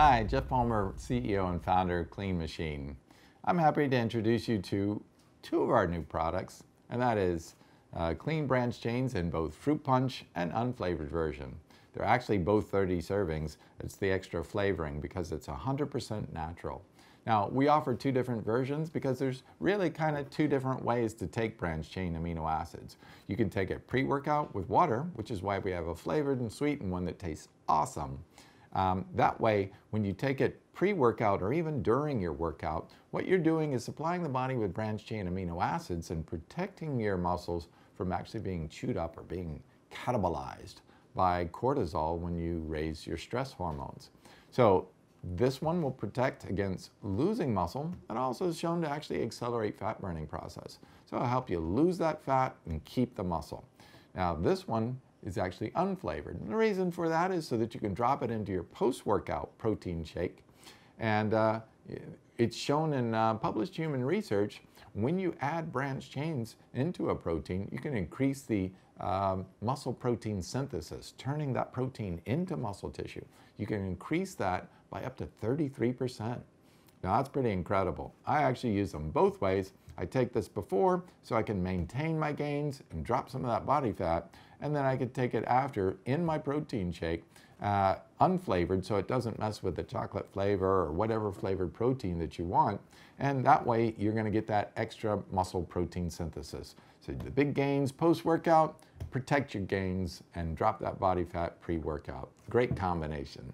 Hi, Jeff Palmer, CEO and founder of Clean Machine. I'm happy to introduce you to two of our new products, and that is clean branch chains in both fruit punch and unflavored version. They're actually both 30 servings. It's the extra flavoring because it's 100% natural. Now, we offer two different versions because there's really kind of two different ways to take branch chain amino acids. You can take it pre-workout with water, which is why we have a flavored and sweet and one that tastes awesome. That way, when you take it pre-workout or even during your workout, what you're doing is supplying the body with branch chain amino acids and protecting your muscles from actually being chewed up or being catabolized by cortisol when you raise your stress hormones. So this one will protect against losing muscle and also is shown to actually accelerate fat burning process. So it'll help you lose that fat and keep the muscle. Now this one is actually unflavored. And the reason for that is so that you can drop it into your post-workout protein shake. And it's shown in published human research, when you add branch chains into a protein, you can increase the muscle protein synthesis, turning that protein into muscle tissue. You can increase that by up to 33%. Now that's pretty incredible. I actually use them both ways. I take this before so I can maintain my gains and drop some of that body fat, and then I could take it after in my protein shake, unflavored, so it doesn't mess with the chocolate flavor or whatever flavored protein that you want, and that way you're going to get that extra muscle protein synthesis. So the big gains post-workout, protect your gains, and drop that body fat pre-workout. Great combination.